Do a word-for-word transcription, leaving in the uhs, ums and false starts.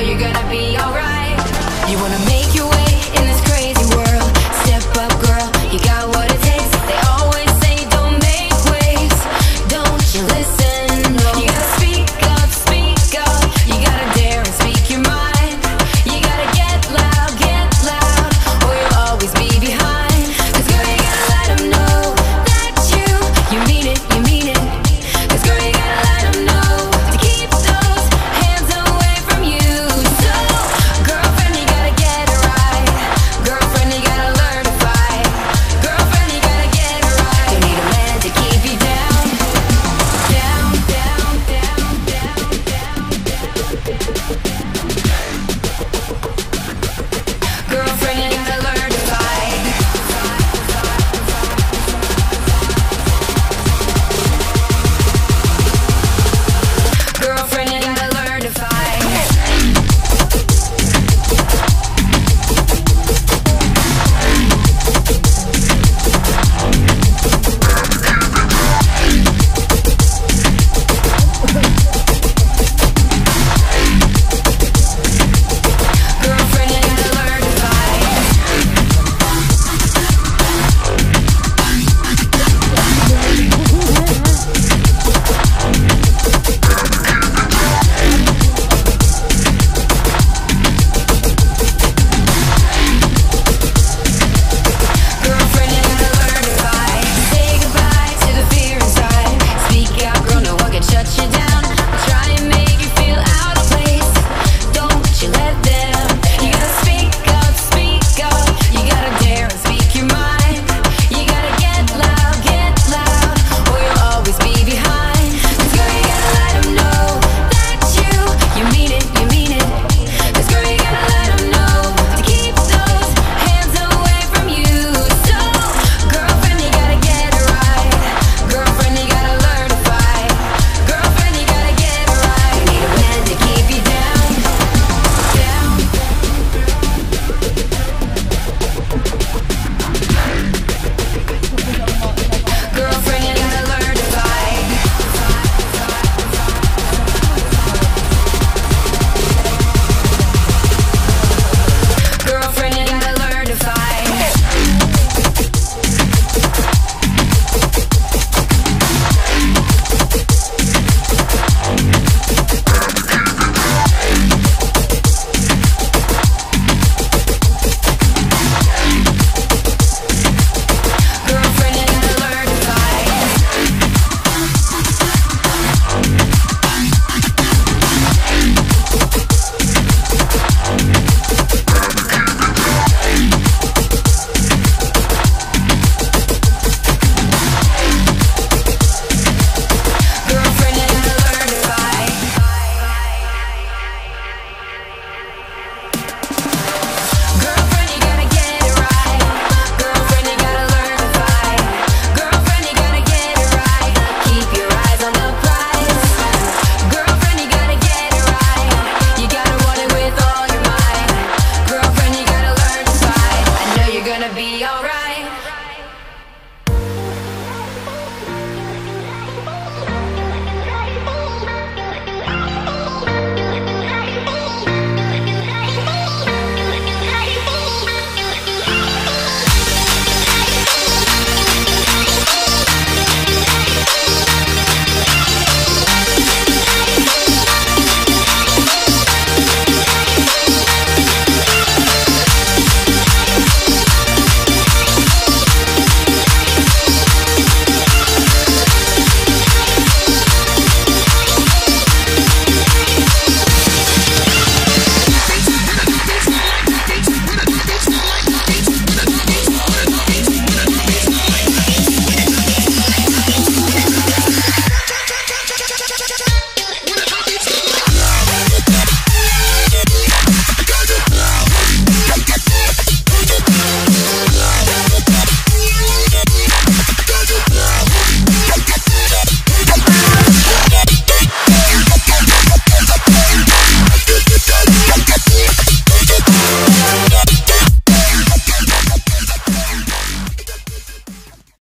You're gonna be alright.